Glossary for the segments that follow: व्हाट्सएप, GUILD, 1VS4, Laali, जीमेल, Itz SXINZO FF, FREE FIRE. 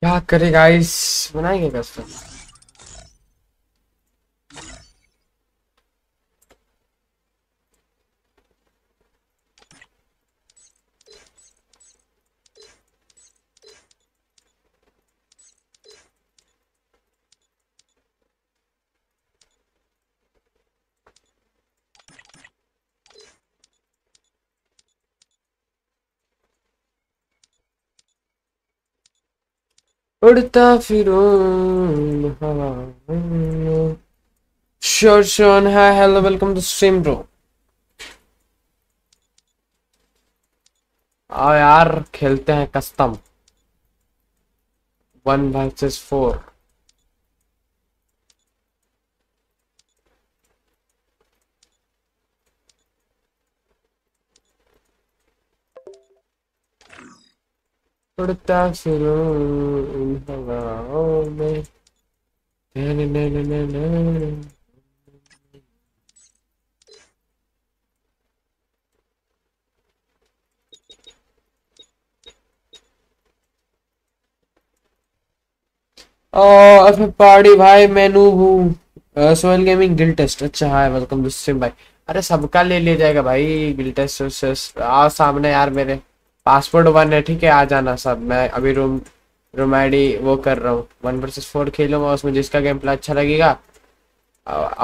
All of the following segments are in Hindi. क्या करे गाइस, बनाएंगे कस्टम। उड़ता फिरूं हवा में। Sure sure, hi hello, welcome to stream bro. आओ यार खेलते हैं कस्टम 1 vs 4। उड़ता फिरूं हवाओं में। ओ पार्टी भाई, मैं नूब हूँ। सोयल गेमिंग गिल्ड टेस्ट, अच्छा हाय वेलकम टू स्ट्रीम भाई। अरे सबका ले लिया जाएगा भाई गिल्ड टेस्ट। आओ सामने यार, मेरे पासपोर्ट 1 है, ठीक है आ जाना सब। मैं अभी रूम आईडी वो कर रहा हूँ, 1 vs 4 खेलूंगा। उसमें जिसका गेम प्ले अच्छा लगेगा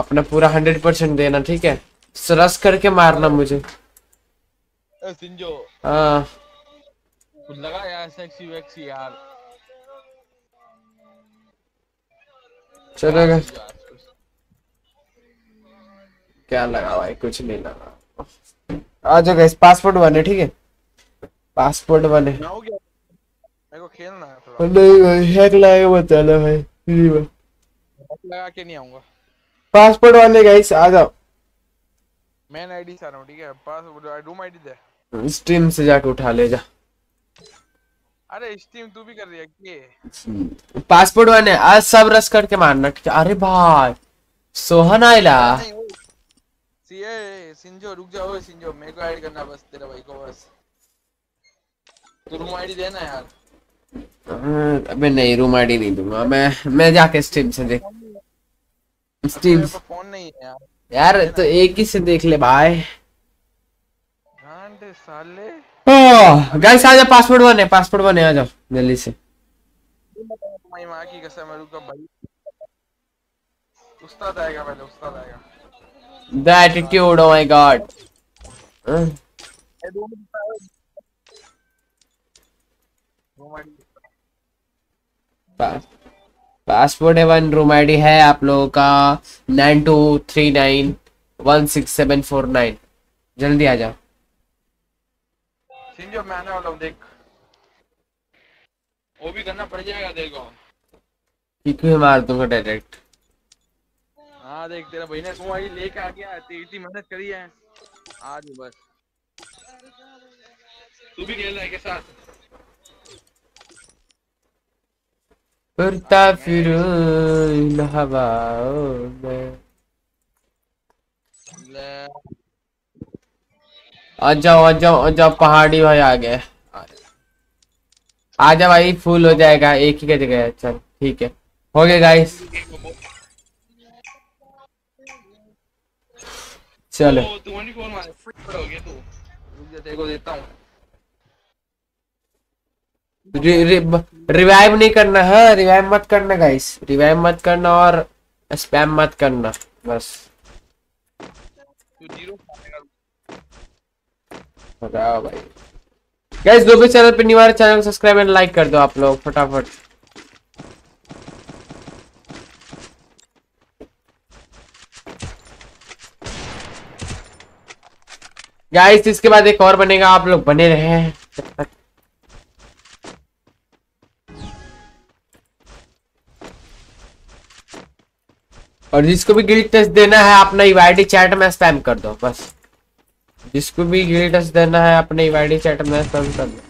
अपना पूरा 100% देना, ठीक है। सरस करके मारना मुझे। सिंजो लगा यार, सेक्सी वेक्सी यार। चलेगा क्या लगा भाई? कुछ नहीं लगा। आ जाओ गाइस, पासपोर्ट 1 है, ठीक है पासपोर्ट 1 है। मेरे को खेलना है थोड़ा। नहीं भाई हैक लगा मत चलो भाई, फ्री में लगा के नहीं आऊंगा। पासपोर्ट 1 है गाइस, आ जाओ। मैन आईडी से आ रहा हूं, ठीक है। पासवर्ड रूम आईडी दे, स्ट्रीम से जाके उठा ले जा। अरे स्ट्रीम तू भी कर रही है क्या? पासपोर्ट 1 है, आज सब रश करके मारना, ठीक है। अरे भाई सोहन आइला सीए सिंजो, रुक जाओ सिंजो, मेरे को ऐड करना बस तेरा भाई को बस। रूम आईडी देना यार। अबे नहीं, रूम आईडी नहीं दूंगा मैं जाके स्ट्रीम से देख। स्ट्रीम फोन नहीं है यार तो एक ही से देख ले भाई। घंटे साले। ओ गाइस आ जाओ, पासपोर्ट 1 है, पासपोर्ट 1 है, आ जाओ जल्दी से। तुम्हारी मां की कसम है, रुको भाई। उस्ताद आएगा, पहले उस्ताद आएगा। The attitude, oh my god. Passport 1 room ID है आप लोगों का 9239164749। जल्दी आ जाओ। सिंजो मैं आने वाला हूं, देख वो भी करना पड़ जाएगा। देखो कितने मार दूंगा डायरेक्ट। हां देख तेरा भाई ने रूम आईडी लेके आ गया, इतनी मेहनत करी है आज बस। तू भी खेल रहा है के साथ। उड़ता फिरूं हवाओं में। आ जाओ पहाड़ी भाई आ गए। आ जा भाई, फुल हो जाएगा एक ही जगह है। चल ठीक है, हो गया गाइस। चलो रिवाइव नहीं करना है, रिवाइव मत करना गाइस, रिवाइव मत करना और स्पैम मत करना बस। बताओ भाई गाइस, दो भी चैनल पे निवार, चैनल को सब्सक्राइब एंड लाइक कर दो आप लोग फटाफट। गाइस इसके बाद एक और बनेगा, आप लोग बने रहे हैं। और जिसको भी गिल्ड टेस्ट देना है अपना यूआईडी चैट में स्पैम कर दो बस। जिसको भी गिल्ड टेस्ट देना है अपने यूआईडी चैट में स्पैम कर दो।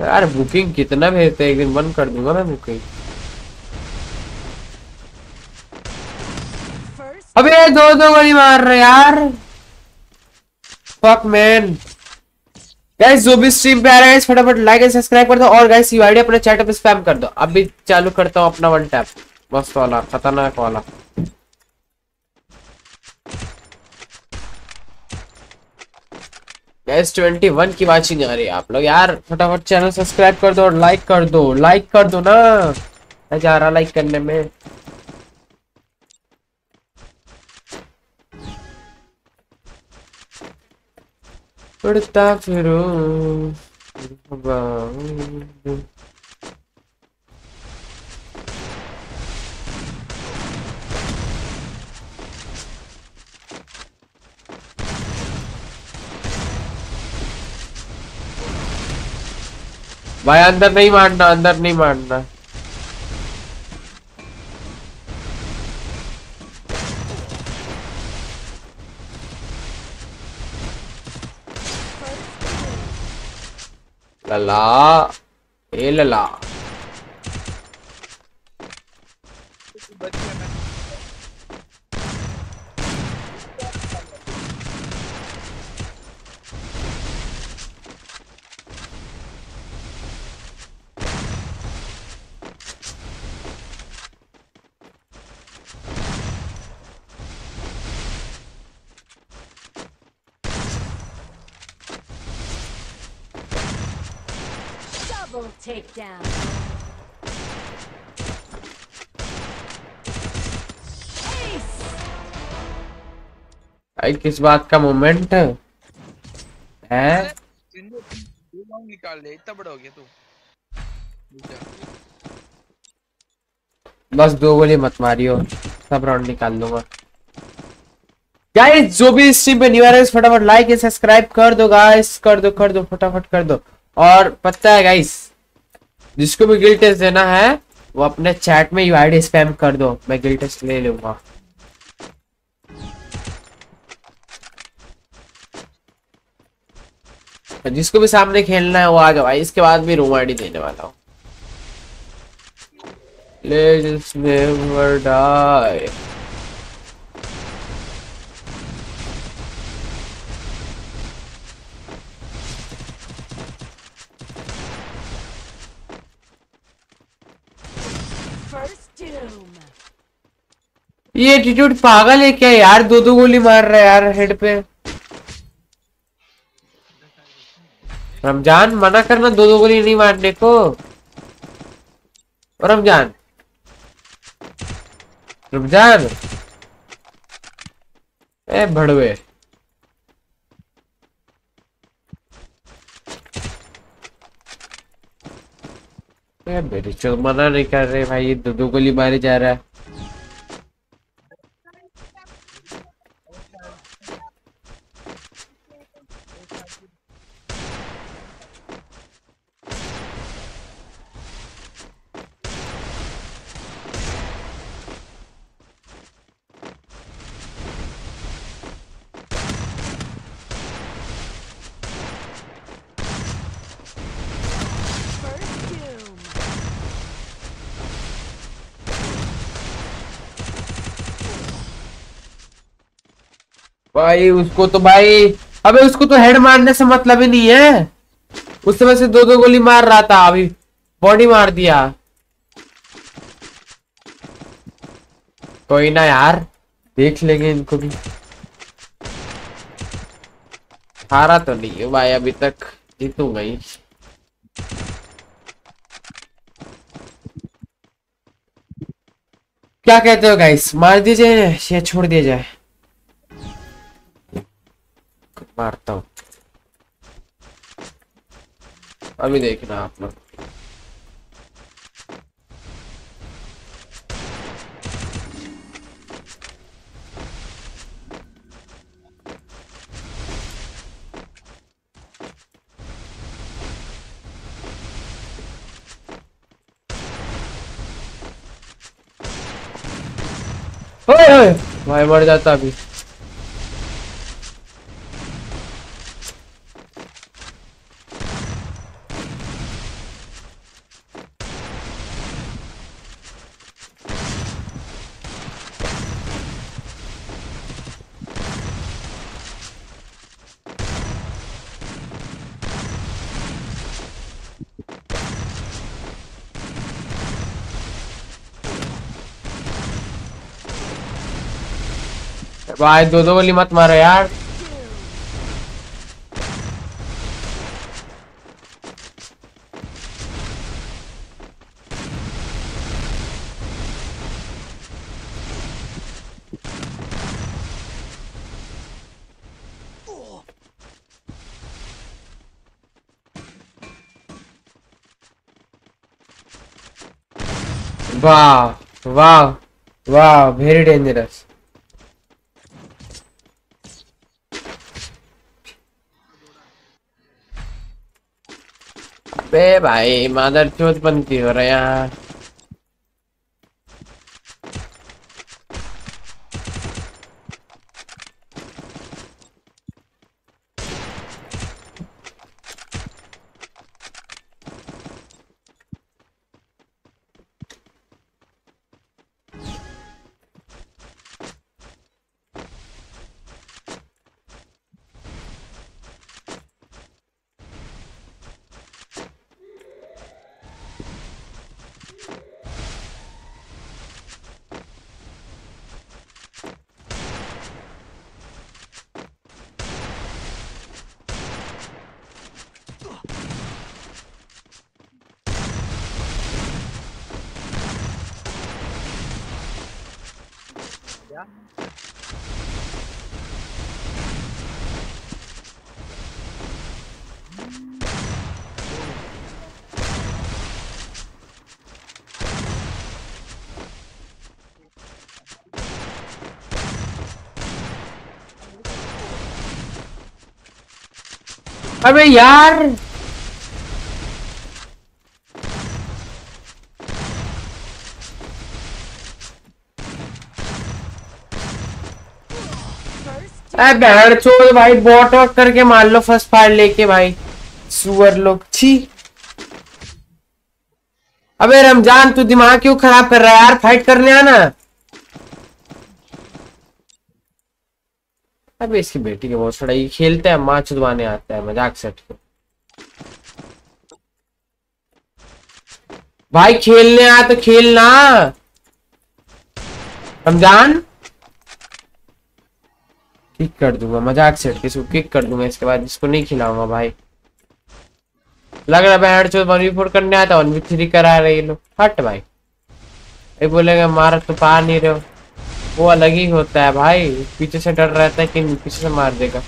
यार बुकिंग कितना भेजते हैं, एक दिन बंद कर दूंगा मैं बुकिंग। अबे दो गोली मार रहे यार, फक मैन। गाइस जो भी स्ट्रीम पे आ रहे हैं फटाफट लाइक एंड सब्सक्राइब कर दो। और गाइस यूआईडी अपने चैट पे स्पैम कर दो। अभी चालू करता हूँ अपना वन टैप मस्त वाला खतरनाक वाला। गाइस 21 की वाचिंग आ रही है आप लोग यार, फटाफट चैनल सब्सक्राइब कर दो और लाइक कर दो, लाइक कर दो ना। मैं जा रहा लाइक करने में। उड़ता फिरूं भाई, अंदर नहीं मारना, अंदर नहीं मारना। लला ए लला take down भाई, किस बात का मोमेंट है? निकाल ले, इतना बड़ा हो गया तू। बस दो गोली मत मारियो, सब राउंड निकाल दूंगा। गाइस जो भी स्ट्रीम पे न्यू आ रहे हैं फटाफट लाइक एंड सब्सक्राइब कर दो गाइस, कर दो फटाफट कर दो। और पता है गाइस जिसको भी गिल्ड टेस्ट देना है वो अपने चैट में यूआईडी स्पैम कर दो, मैं गिल्ड टेस्ट ले लूंगा। जिसको भी सामने खेलना है वो आ जाओ भाई, इसके बाद भी रूम आईडी देने वाला हूँ। Let's never die. ये एटीट्यूड पागल है क्या यार, दो गोली मार रहा है यार हेड पे। रमजान मना करना दो गोली नहीं मारने को। और रमजान ए भड़वे मेरे चो मना नहीं कर रहे भाई, ये दो गोली मारे जा रहा है। भाई उसको तो भाई, अबे उसको तो हेड मारने से मतलब ही नहीं है। उस समय से दो गोली मार रहा था, अभी बॉडी मार दिया। कोई ना यार, देख लेंगे इनको भी। हारा तो नहीं है भाई अभी तक, जीतूंगा ही। क्या कहते हो गाइस, मार दीजिए या छोड़ दिया जाए? मारता हूँ अभी, देखना आप लोग। ओए भाई मर जाता अभी। भाई दो दो गोली मत मारो यार। वाह वाह वाह, वेरी डेंजरस। बे भाई मादर चोट बनती हो रहा यार। अबे यार छोड़ भाई, बॉट वॉक करके मार लो फर्स्ट फायर लेके भाई, सुअर लोग। छी अबे रमजान तू दिमाग क्यों खराब कर रहा है यार, फाइट करने आना। अबे इसकी बेटी के बहुत सड़ा ये खेलते हैं, माँ चुदवाने आता है मजाक सेट को। भाई खेलने आ तो खेलना रमजान, किक कर दूंगा मजाक सेट के, इसको किक कर दूंगा। इसके बाद इसको नहीं खिलाऊंगा भाई। लग रहा है हेडशॉट 1v4 करने आता, 1v3 करा रहे लोग। हट भाई, ये बोलेगा मारा तो पा नहीं रहे हो। वो अलग ही होता है भाई, पीछे से डर रहता है कि पीछे से मार देगा।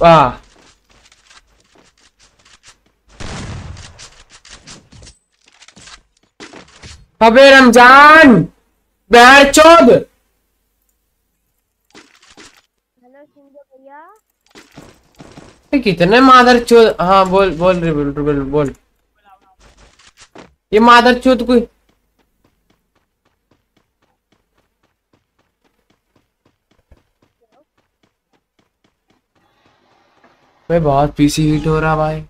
वाह अबे रमजान बहर चौध। हेलो सिंजो भैया, कितने मादर चौध। हाँ बोल बोल रही, बोल बोल बोल। ये मादर चौध कोई भाई बहुत पीसी हीट हो रहा भाई।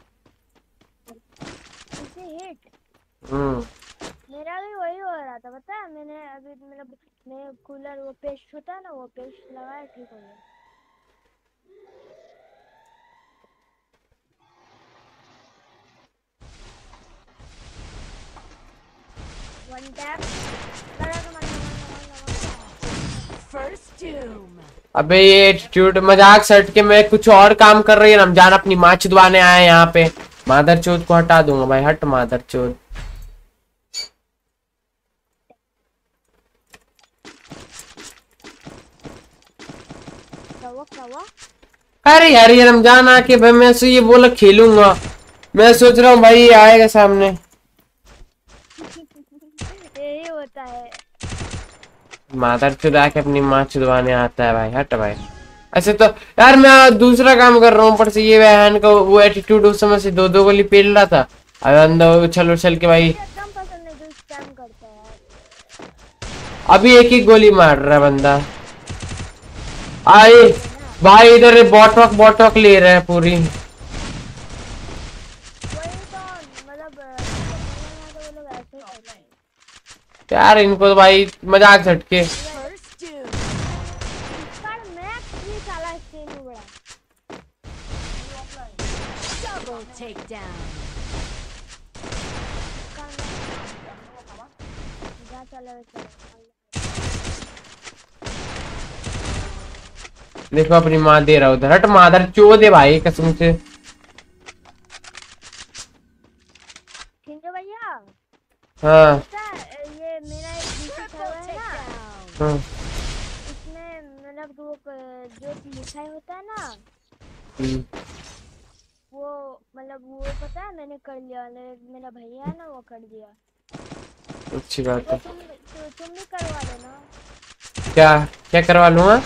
छोटा है ना वो पेश लगाया ठीक हो गया। One tap. First doom. अबे ये एटीट्यूड मजाक सेट के मैं कुछ और काम कर रही है। रमजान अपनी माँ छिदवाने आए यहाँ पे। मादरचोद को हटा दूंगा भाई, हट मादरचोद। अरे यार ये रमजान आके भाई मैं ये बोला खेलूंगा, मैं सोच रहा हूँ भाई ये आएगा सामने। यही होता है माता चुदा के अपनी माँ चुदवाने आता है भाई, हट भाई। ऐसे तो यार मैं दूसरा काम कर रहा हूँ, ऊपर से ये वहन का वो एटीट्यूड उस समय से दो दो गोली पेल रहा था। अब उछल उछल के भाई अभी एक ही गोली मार रहा बंदा। आए भाई इधर बॉटॉक ले रहे हैं पूरी। यार इनको तो भाई मजाक झटके। देखो अपनी माँ दे रहा उधर, हट माधर चो दे भाई कसम से। भैया हाँ ये मेरा एक है ना, इसमें मतलब जो लिखाई होता है ना वो मतलब वो पता है मैंने कर लिया, मेरा भैया है ना वो कर दिया। अच्छी बात है। तुम भी करवा लेना। क्या क्या करवा लूँगा?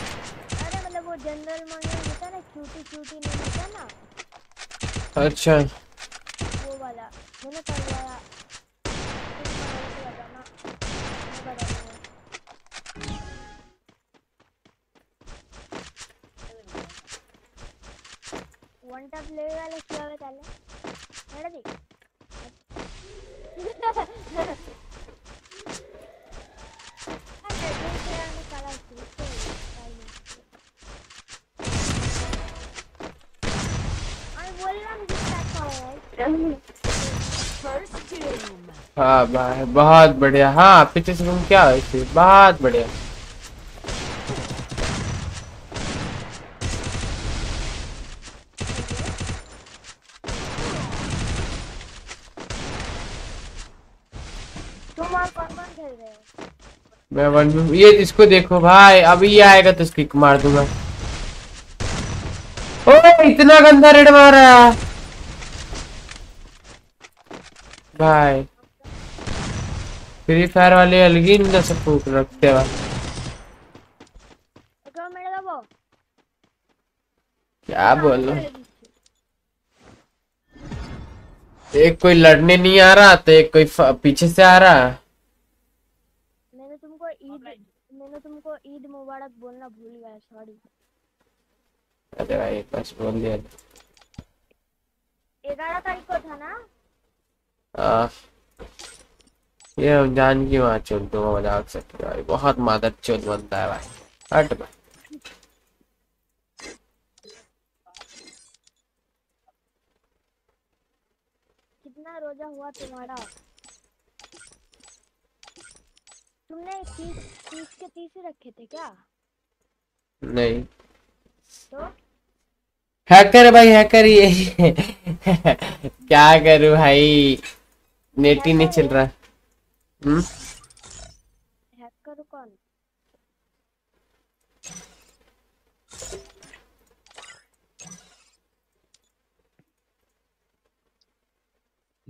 जनरल मॉडल होता है ना, क्यूटी क्यूटी नहीं होता ना। अच्छा वो वाला मैंने करवाया। वन टैप ले वाला क्या है ताले मेरा दी हाँ भाई बहुत बढ़िया। हाँ पीछे से तुम क्या है बहुत बढ़िया। तुम और कौन खेल रहे हो? मैं वन ये इसको देखो भाई, अभी ये आएगा तो इसकी मार दूंगा। ओए इतना गंदा रेड मारा भाई, फ्री फायर वाले अलग ही ना सब फूक रखते हैं। क्या बोलो एक कोई लड़ने नहीं आ रहा तो एक कोई पीछे से आ रहा। मैंने तुमको ईद मुबारक बोलना भूल गया, सॉरी। अरे भाई बस बोल दिया। 11 तारीख को था ना। ये रमजान की वहाँ चोद दूंगा मजाक से भाई, बहुत मादर चोद बनता है भाई, हट भाई। कितना रोजा हुआ तुम्हारा? तुमने 30 के 30 रखे थे क्या? नहीं तो? हैकर भाई हैकर ये क्या करूं भाई, नेट ही नहीं चल रहा। हैकर कौन?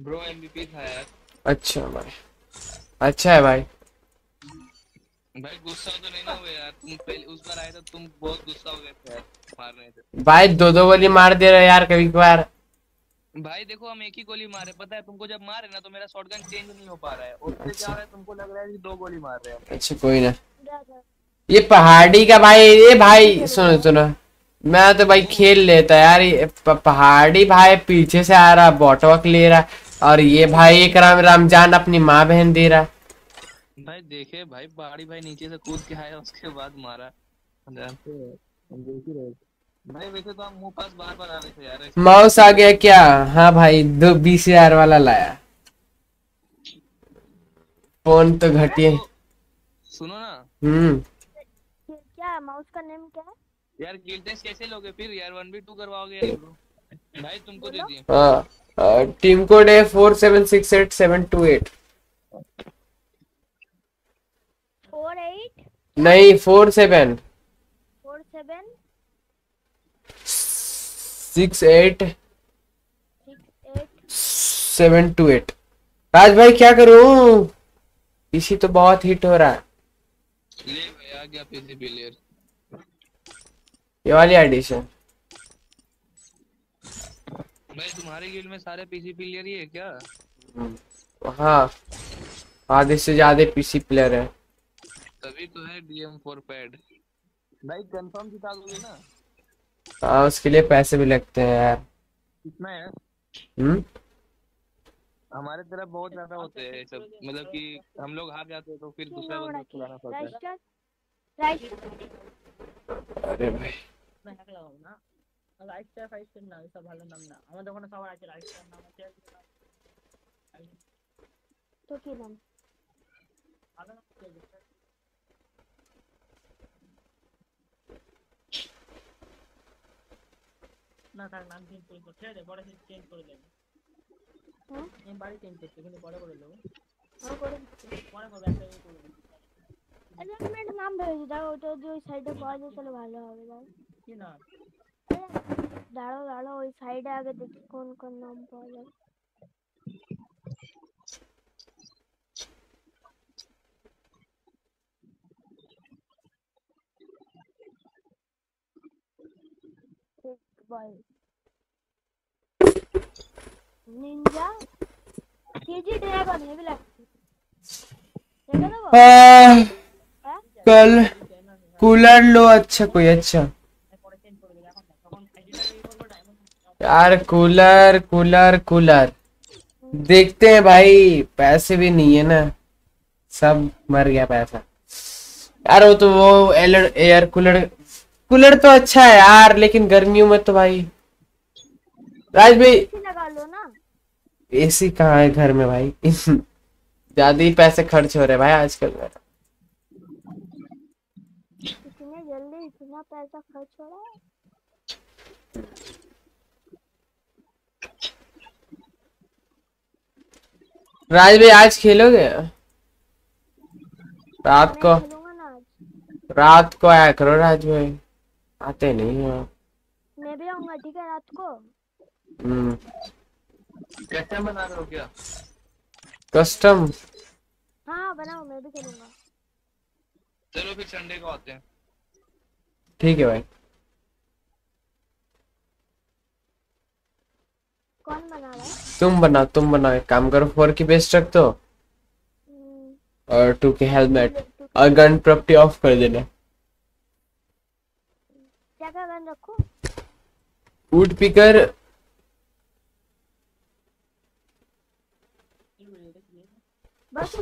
ब्रो एमवीपी था यार। अच्छा भाई, अच्छा है भाई। भाई गुस्सा तो नहीं ना हुआ यार? तुम पहले उस बार आए तो तुम बहुत गुस्सा हो गए थे यार, मार रहे थे भाई दो गोली मार दे रहे यार। कभी कभार भाई देखो हम एक ही गोली मारे, पता है तुमको? जब मारे ना तो मेरा शॉटगन चेंज नहीं हो पा रहा है, उससे क्या है तुमको लग रहा है कि दो गोली मार रहे हैं। अच्छा कोई ना, ये पहाड़ी का भाई। ये भाई सुनो सुनो, मैं तो भाई खेल लेता यार। ये पहाड़ी भाई पीछे से आ रहा, बॉटॉक ले रहा, और ये भाई एक रामजान अपनी माँ बहन दे रहा। भाई देखे भाई पहाड़ी भाई नीचे से कूद के आया उसके बाद मारा भाई। वैसे तो हम मुंह पास बार बार आ रहे थे यार। माउस आ गया क्या? हाँ भाई 2 VCR वाला लाया। फोन तो घटिया। सुनो ना क्या माउस का नेम क्या है यार? गिल्ड टेस्ट कैसे लोगे फिर यार? 1v2 करवाओगे भाई? तुमको दे दिए। हां टीम कोड है 4768728। 48 नहीं 47 67 728। राज भाई क्या करूं? इसी तो बहुत हिट हो रहा है। ले भाई आ गया पीसी प्लेयर ये वाली एडिशन। भाई तुम्हारे गिल्ड में सारे पीसी प्लेयर ही है क्या? हाँ आधे से ज्यादा पीसी प्लेयर है तभी तो है DM4 पैड। भाई कंफर्म जिता दोगे ना? हाँ उसके लिए पैसे भी लगते हैं यार। कितना है? हमारे तरफ बहुत ज्यादा होते हैं सब, मतलब कि हम लोग हार जाते हैं तो फिर दूसरा बंदा खिलाना पड़ता है। अरे भाई तो के नाम ना था नाम चेंज कर दो। ठीक है बड़ा से चेंज कर दे। हां ये बड़ी चेंज करते हैं बड़ा बड़ा लोग। हां बड़ा ऐसे ही कर दो। अलाइनमेंट नाम भेज दो तो जो साइड पे आ जाए चलो ভালো হবে भाई। কি নাম? দাঁড়াও দাঁড়াও ওই সাইডে আগে দেখি কোন কোন নাম পাওয়া যায়। निंजा केजी ड्रैगन हेवी लगती कल कूलर लो। अच्छा कोई अच्छा यार कूलर कूलर कूलर देखते हैं भाई। पैसे भी नहीं है ना सब मर गया पैसा यार। वो तो वो एयर कूलर कूलर तो अच्छा है यार लेकिन गर्मियों में तो भाई। राज भाई लगा लो ना। एसी कहाँ है घर में भाई? ज्यादा ही पैसे खर्च हो रहे भाई आजकल। इतने जल्दी इतना पैसा खर्च हो रहा है। राज भाई आज खेलोगे? रात को आया करो राज भाई, आते नहीं हो। मैं भी आऊंगा ठीक है रात को। कस्टम बना रहे हो क्या? कस्टम हाँ बनाओ मैं भी करूंगा। चलो फिर संडे को आते हैं। ठीक है भाई। कौन बना रहा है? तुम बनाओ एक काम करो 4K बेस्ट रख दो और 2K हेलमेट और गन प्रॉपर्टी ऑफ कर देना। क्या क्या गन रखूं? वुड पिकर बस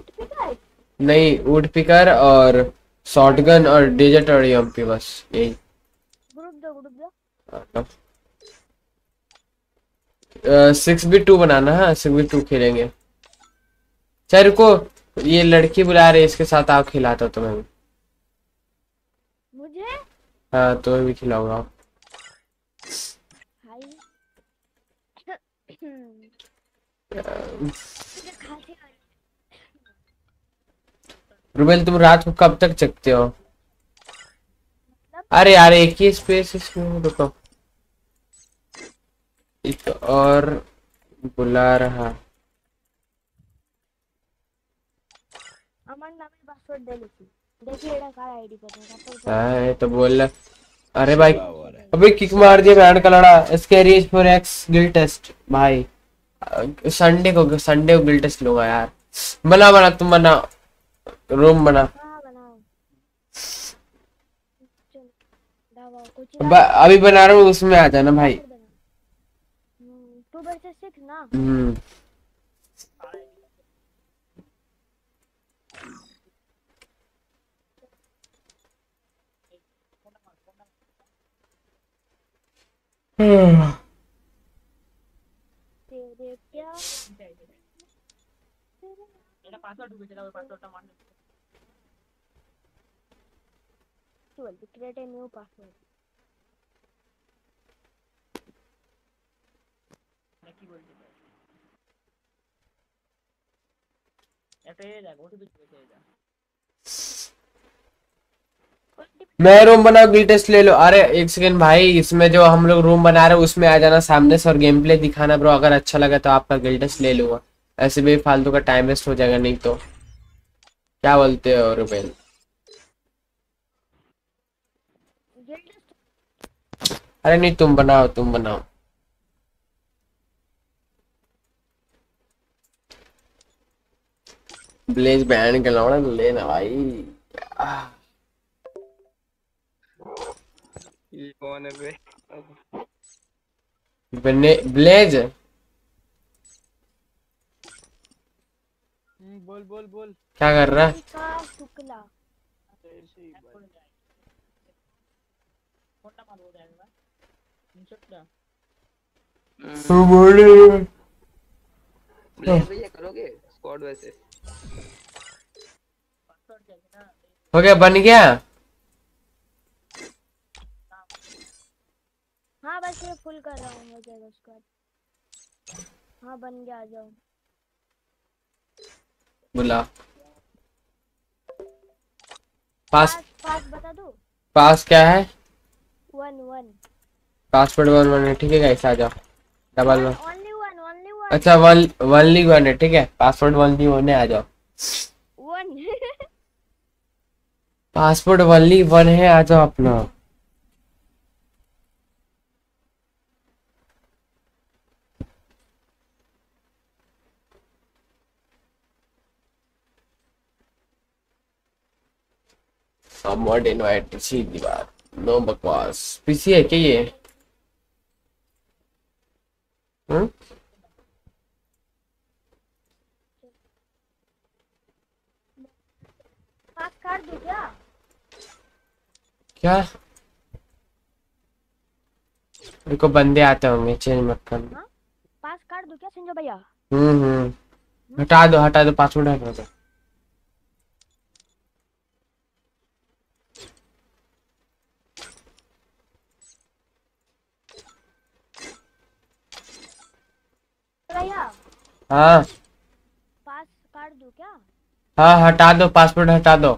नहीं वुड पिकर और शॉटगन और डेजर्ट और एमपी बस यही। ग्रुप दो 6v2 बनाना। हाँ 6v2 खेलेंगे। चल रुको ये लड़की बुला रही है इसके साथ आप खिलाता हो तुम्हें मुझे? हाँ तुम्हें भी खिलाऊंगा। रुबेल तुम रात को कब तक जगते हो? अरे यार एक ही स्पेस इसमें रुको। एक और बुला रहा। देखिए तो बोल। अरे भाई अबे किक मार दिया बैंड का लड़ा। Scary for X guild test भाई संडे को गिल्ड टेस्ट लूंगा यार। बना तुम बना रूम बना। अभी बना रहा हूँ उसमें आ जाना भाई। 2 vs 6 ना। Create a new password. मैं रूम बनाओ गिल्ड टेस्ट ले लो। अरे एक सेकेंड भाई, इसमें जो हम लोग रूम बना रहे उसमें आ जाना सामने से और गेम प्ले दिखाना ब्रो। अगर अच्छा लगा तो आपका गिल्ड टेस्ट ले लूंगा, ऐसे भी फालतू का टाइम वेस्ट हो जाएगा। नहीं तो क्या बोलते हो रुबेल? अरे नहीं तुम बनाओ, तुम बनाओ। ब्लेज बैंड गलाना लेना भाई। ये कौन है बे? बने ब्लेज बोल बोल बोल क्या कर रहा है? स्क्वाड वैसे हो गया, बन गया। हाँ बस ये फुल कर रहा हूँ, हो जाएगा उसका। हाँ बन गया, आ जाओ। बुला पास पास बता दो। पास क्या है? 1 1 पासवर्ड 1 1 है। ठीक है गाइस आ जाओ। डबल 1 अच्छा 1 1 है। ठीक है पासवर्ड 1 1 है, आ जाओ। पासपोर्ट 1 1 है, आ जाओ अपना। समवट इनवाइट पीछे दीवार नो बकवास। पीसी है क्या ये? कर दो क्या? क्या देखो बंदे आते होंगे, चेंज मत करना। पास कर दो क्या संजय भैया? हटा दो पासवर्ड हटा दो। हाँ पास कर दो क्या? हाँ हटा दो पासवर्ड हटा दो।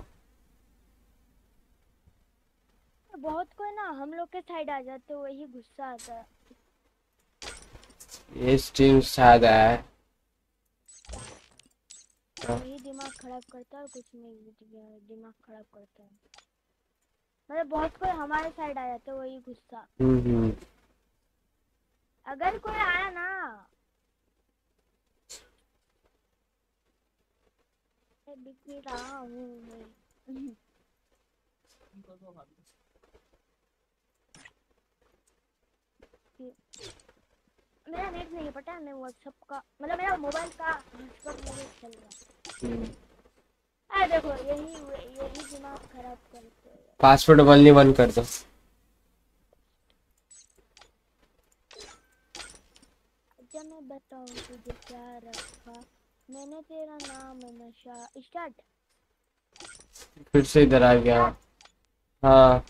बहुत कोई ना हम लोग के साइड आ जाते, वही गुस्सा आता है। इस टीम शायद है, वही दिमाग खराब करता है। कुछ नहीं दिमाग खराब करता है, मतलब बहुत कोई हमारे साइड आ जाते, वही गुस्सा। अगर कोई आया ना दिख रहा हूँ मेरा नेट नहीं पता है। मैं व्हाट्सएप का मतलब मेरा मोबाइल का व्हाट्सएप नहीं चल रहा। देखो यही दिमाग खराब करते। पासवर्ड 1 1 कर दो। अच्छा मैं बताऊँ तुझे क्या रखा मैंने, तेरा नाम है नशा। स्टार्ट फिर से इधर आ गया। हाँ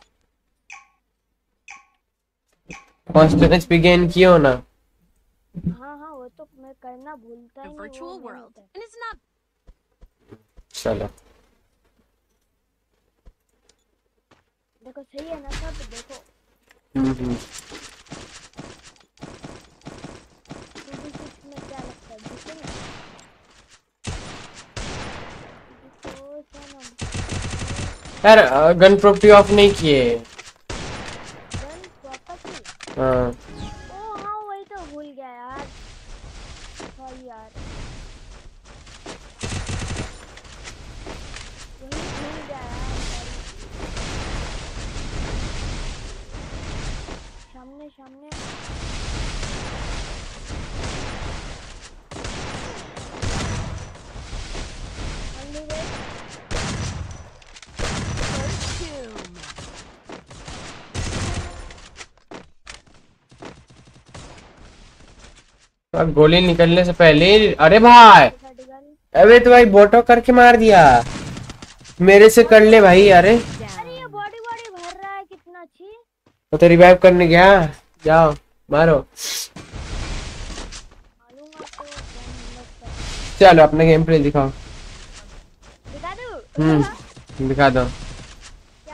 कॉन्स्टेंस भी गेन किया हो ना? हाँ वो तो मैं करना भूलता ही नहीं। चलो देखो सही है ना सब? देखो इसमें क्या लगता है? यार गन प्रॉपर्टी ऑफ नहीं किए। हाँ वही तो भूल गया यार। सॉरी यार भूल गया। सामने सामने अब गोली निकलने से पहले, अरे भाई अबे तो भाई बोटो करके मार दिया, मेरे से कर ले भाई। अरे ये बॉडी बॉडी भर रहा है कितना अच्छी। वो तो रिवाइव करने गया, जाओ मारो। चलो अपने गेम प्ले दिखाओ, दिखा दो क्या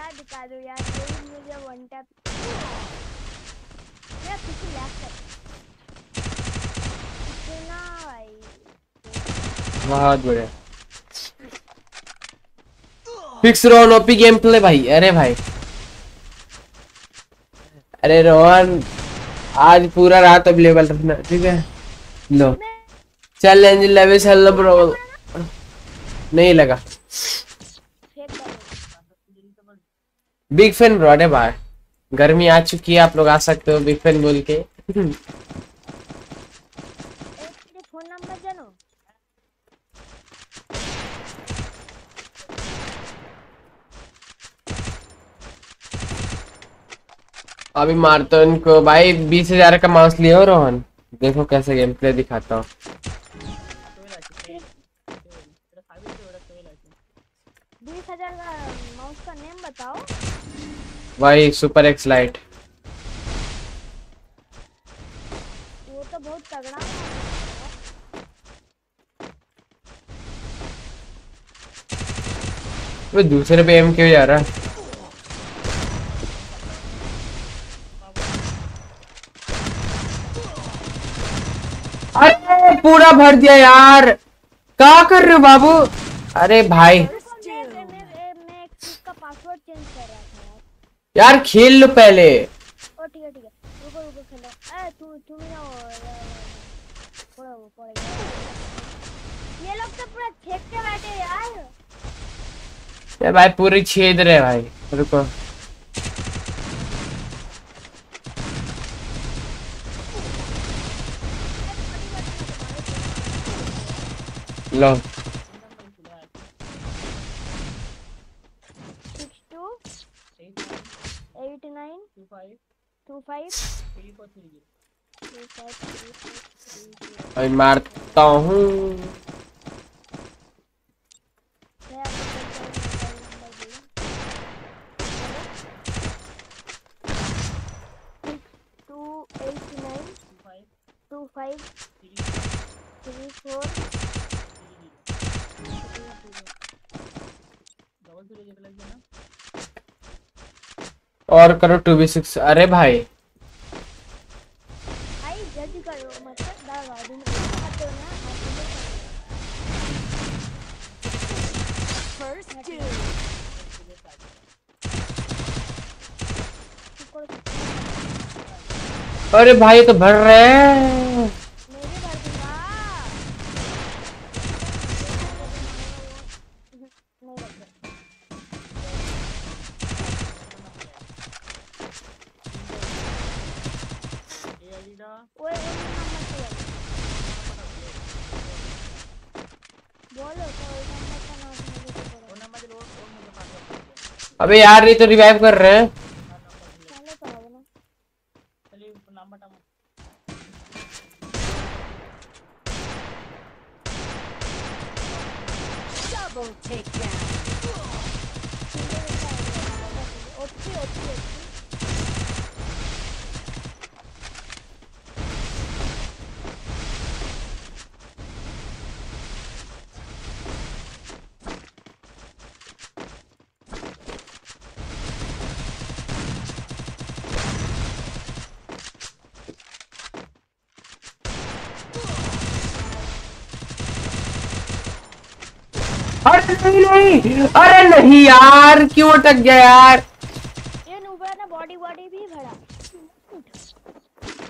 दिखा दो यार, मुझे वन टैप यार पीछे लैग कर। बहुत बढ़िया fix Rohan OP game play भाई। अरे भाई अरे रोहन आज पूरा रात अवेलेबल रखना, ठीक है। लो चल लेविस, हेलो ब्रो। नहीं लगा बिग फैन ब्रो। अरे भाई गर्मी आ चुकी है, आप लोग आ सकते हो बिग फैन बोल के। फोन नंबर जानो, अभी मारतो इनको भाई। 20,000 का माउस लिया हो रोहन, देखो कैसे गेम प्ले दिखाता हूँ। माउस का नेम बताओ भाई, सुपर एक्स लाइट। वो तो बहुत तगड़ा है। वो दूसरे पे एम क्यों जा रहा है? अरे पूरा भर दिया यार, क्या कर रहे हो बाबू? अरे भाई मैं इसका पासवर्ड चेंज कर रहा था यार, खेल लो पहले। ओ ठीक है ठीक है, रुको रुको खेलो। ए तू मेरा वो पड़ेगा। ये लोग तो पूरा छेद के बैठे यार, ये भाई पूरी छेद रहे भाई। रुको लो मारता हूँ। और करो 2v6। अरे भाई जज करो, मतलब ना। अरे भाई तो भर रहे हैं। अबे यार ये तो रिवाइव कर रहे हैं। अरे नहीं यार क्यों अटक गया यार? ये नूबरा ना बॉडी भी भरा।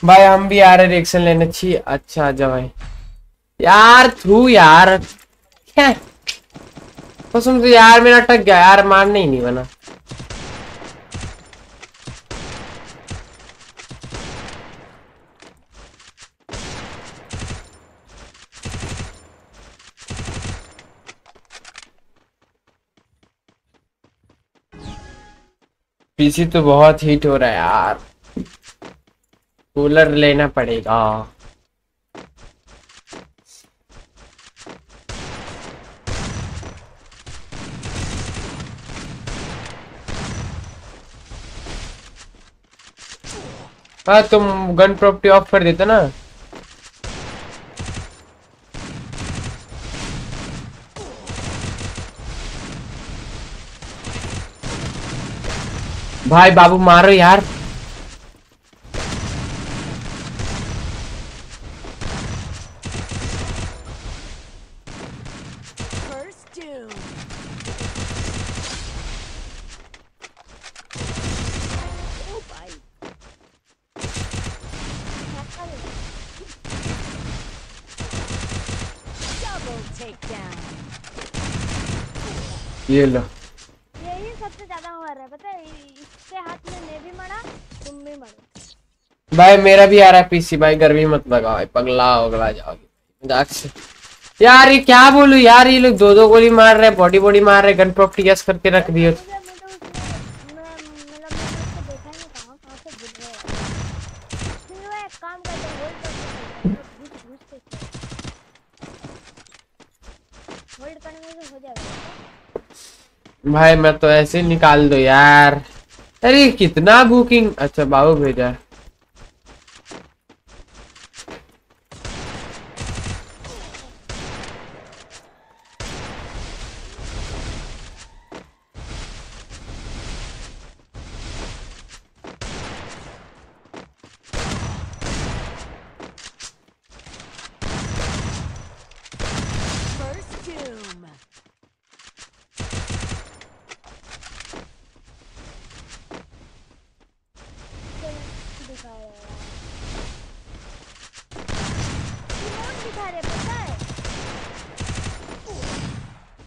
भाई हम भी आ रहे रिएक्शन लेने चाहिए। अच्छा जा भाई यार, थू यार कसम से यार मेरा अटक गया यार, मारने ही नहीं बना। पीसी तो बहुत हीट हो रहा है यार, कूलर लेना पड़ेगा। हाँ तुम गन प्रॉपर्टी ऑफ कर देते ना। भाई बाबू मारो यार। ये लो यही सबसे ज्यादा मार रहा है पता है, इसके हाथ में मैं भी मरा तुम भी मरो। भाई मेरा भी आ रहा है पीसी भाई, गर्मी मत लगाओ पगला होगला जाओगे मजाक से यार। ये क्या बोलूं यार, ये लोग दो दो गोली मार रहे, बॉडी बॉडी मार रहे, गन प्रॉपर्टी गैस करके रख दिए। भाई मैं तो ऐसे निकाल दो यार। अरे कितना बुकिंग। अच्छा बाबू भेजा है।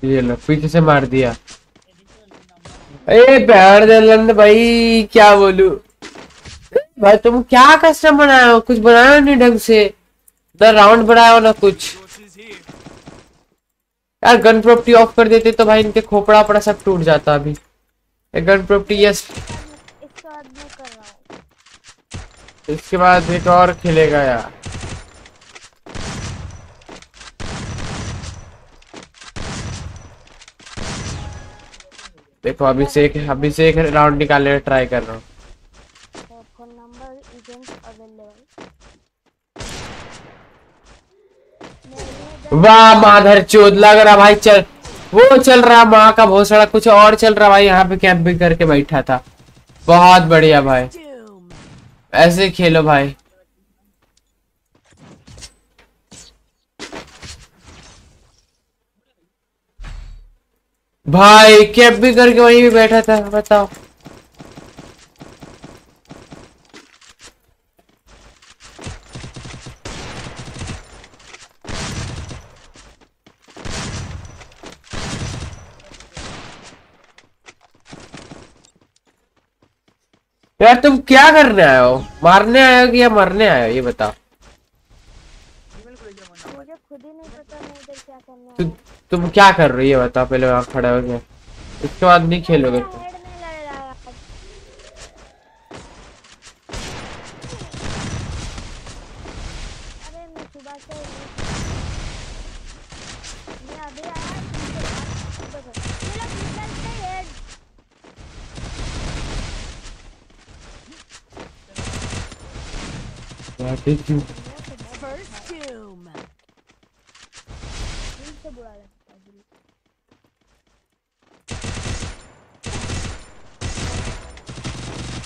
ये लो पीछे से मार दिया। ए भाई क्या बोलू भाई, तुम क्या कस्टम बनाया हो, कुछ बनाया नहीं ढंग से, ना राउंड बनाया हो ना कुछ यार। गन प्रॉपर्टी ऑफ कर देते तो भाई इनके खोपड़ा पड़ा सब टूट जाता। अभी गन प्रॉपर्टी यस, इसके बाद एक और खिलेगा यार। देखो अभी से एक राउंड निकालने में ट्राई कर रहा हूँ। वाह माधर चोद लग रहा भाई, चल वो चल रहा माँ का भोसड़ा, कुछ और चल रहा भाई। यहाँ पे कैंपिंग करके बैठा था, बहुत बढ़िया भाई, ऐसे खेलो भाई। भाई कैप भी करके वहीं भी बैठा था, बताओ। यार तुम क्या करने आए हो, मारने आए हो कि या मरने आए हो, ये बताओ। मुझे खुद ही नहीं पता मैं इधर क्या करने आया। तुम क्या कर रही है बता पहले, वहां खड़ा हो गया, इसके बाद नहीं खेलोगे।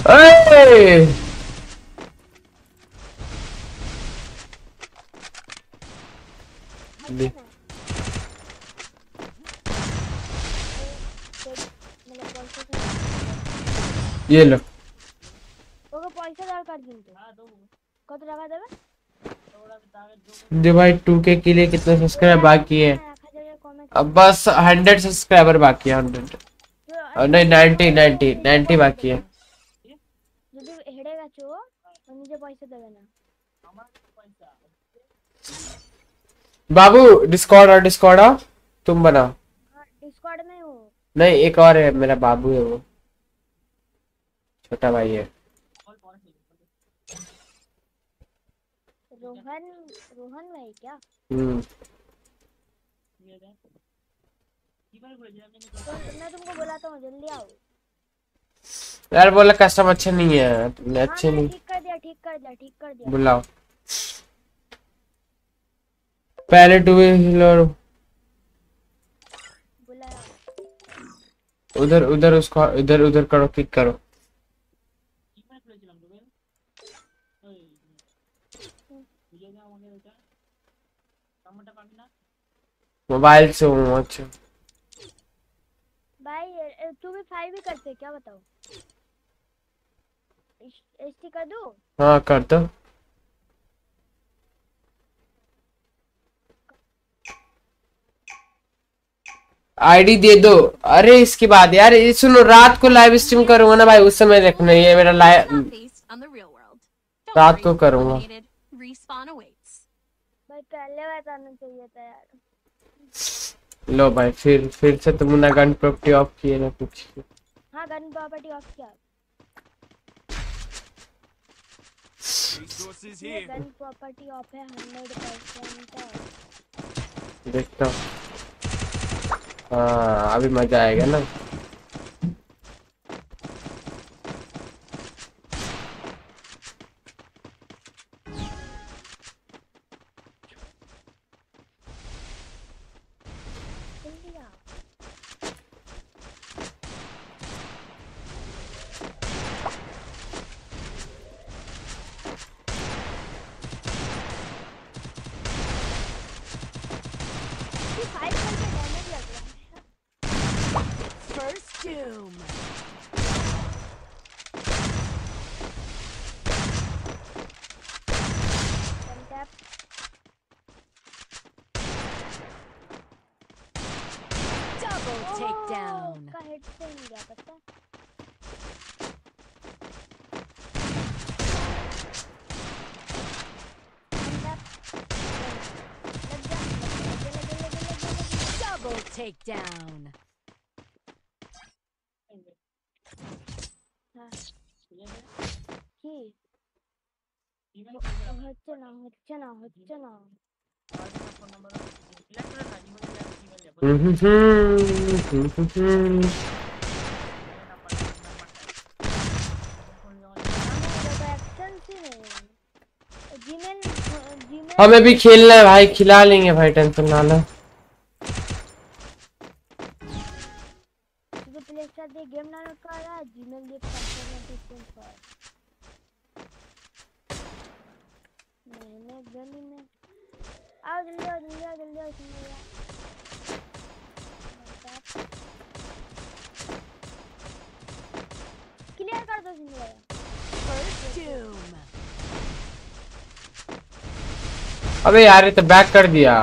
Hey! ये लो भाई 2K के लिए कितना सब्सक्राइब बाकी है? अब बस 100 सब्सक्राइबर बाकी है, 100 नहीं 90 बाकी है। बाबू डिस्कॉर्ड आओ, तुम बनाओ। डिस्कॉर्ड में हूँ नहीं, एक और है मेरा बाबू है, वो छोटा भाई है। रोहन भाई क्या? मैं तुमको बुलाता हूँ, जल्दी आओ। यार बोला कस्टम अच्छा नहीं है, तुमने अच्छे नहीं ठीक कर दिया। बुलाओ पहले टू व्हीलर उधर उधर उसको इधर उधर करो, क्लिक करो। मोबाइल से हूँ। अच्छा भाई तू भी फाइव भी करते क्या? बताओ एसटी कर दो। हाँ कर दो। आईडी दे दो। अरे इसके बाद यार ये सुनो, रात को लाइव स्ट्रीम करूंगा ना भाई, उस समय देखना। ये मेरा लाइव रात को करूंगा। लो भाई फिर से तुम ना गन प्रॉपर्टी ऑफ किए ना कुछ। हाँ गन प्रॉपर्टी ऑफ किया। गन प्रॉपर्टी ऑफ है 100%। देखता हूँ। हाँ अभी मजा आएगा ना। Take down. हमें भी खेलना है भाई, खिला लेंगे भाई, टेंशन ना लो। गेम ना रखा रहा जीमेल ये मैंने गली में आओ जल्दी क्लियर कर दो जिंदगी। अबे यार ये तो बैक कर दिया।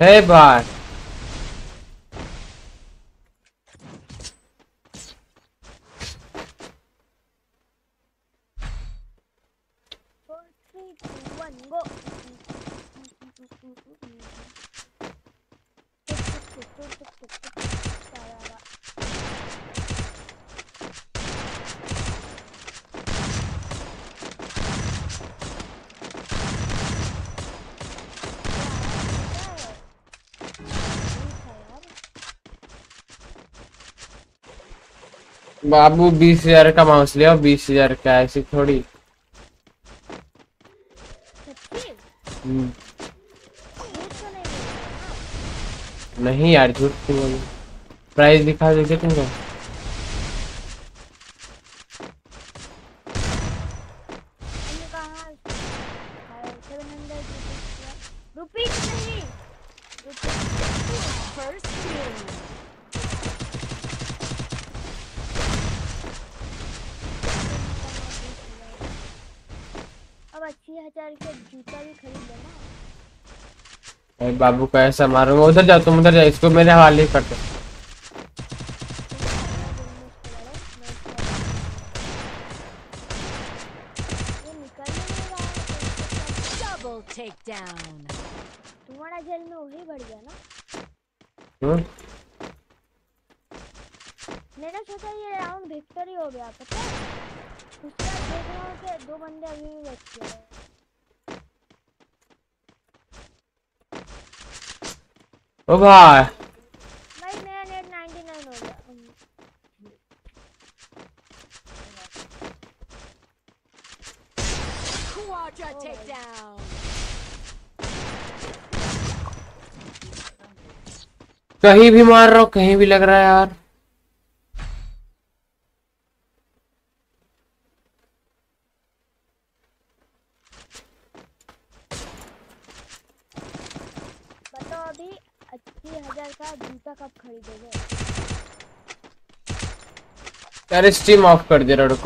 Hey bye. बाबू 20,000 का माउस ले आओ, 20,000 का ऐसी थोड़ी। नहीं यार झूठ क्यों बोलूं। प्राइस दिखा देते तुमको। बाबू को ऐसा मारूंगा। उधर जाओ तुम, उधर जाओ, इसको मेरे हवाले कर दो। take down. तुम्हारा जेल में वही बढ़ गया ना। मेरा सोचा ये राउंड विक्ट्री हो गया पता है। उसके बाद देखा कि दो बंदे अभी भी बचे हैं। ओ भाई मेरा नेट 99 हो गया। Quadra take down. कहीं भी मार रहा हूँ, कहीं भी लग रहा है यार। बताओ अभी 80,000 का जूता कब खरीदोगे? यार स्ट्रीम ऑफ कर दे रहा।